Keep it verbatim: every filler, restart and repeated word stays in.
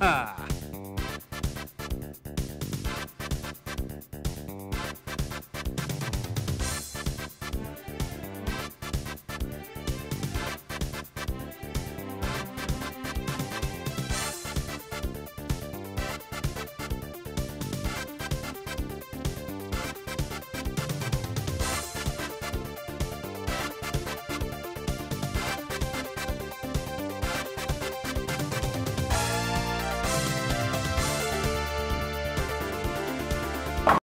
ha ha!